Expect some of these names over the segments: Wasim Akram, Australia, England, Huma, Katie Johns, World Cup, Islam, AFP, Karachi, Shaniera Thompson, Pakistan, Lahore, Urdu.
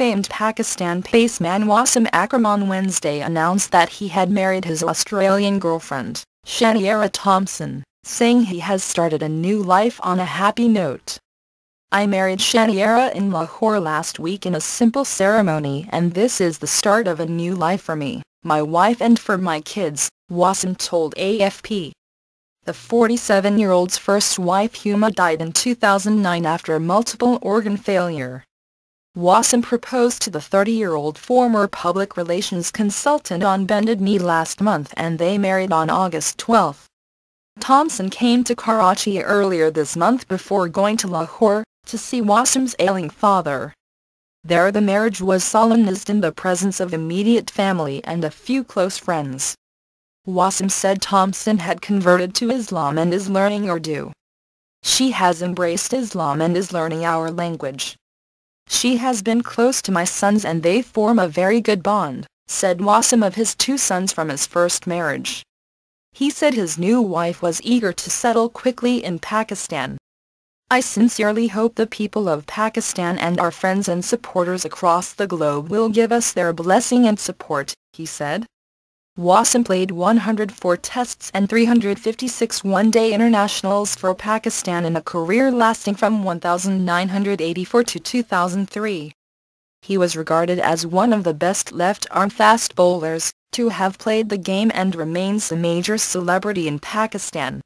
famed Pakistan paceman Wasim Akram on Wednesday announced that he had married his Australian girlfriend, Shaniera Thompson, saying he has started a new life on a happy note. "I married Shaniera in Lahore last week in a simple ceremony, and this is the start of a new life for me, my wife, and for my kids," Wasim told AFP. The 47-year-old's first wife Huma died in 2009 after multiple organ failure. Wasim proposed to the 30-year-old former public relations consultant on bended knee last month, and they married on August 12. Thompson came to Karachi earlier this month before going to Lahore to see Wasim's ailing father. There the marriage was solemnized in the presence of immediate family and a few close friends. Wasim said Thompson had converted to Islam and is learning Urdu. "She has embraced Islam and is learning our language. She has been close to my sons and they form a very good bond," said Wasim of his two sons from his first marriage. He said his new wife was eager to settle quickly in Pakistan. "I sincerely hope the people of Pakistan and our friends and supporters across the globe will give us their blessing and support," he said. Wasim played 104 tests and 356 one-day internationals for Pakistan in a career lasting from 1984 to 2003. He was regarded as one of the best left-arm fast bowlers to have played the game and remains a major celebrity in Pakistan.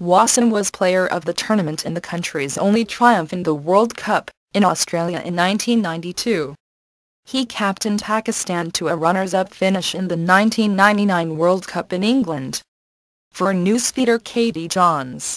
Wasim was player of the tournament in the country's only triumph in the World Cup, in Australia in 1992. He captained Pakistan to a runners-up finish in the 1999 World Cup in England. For newsfeeder Katie Johns.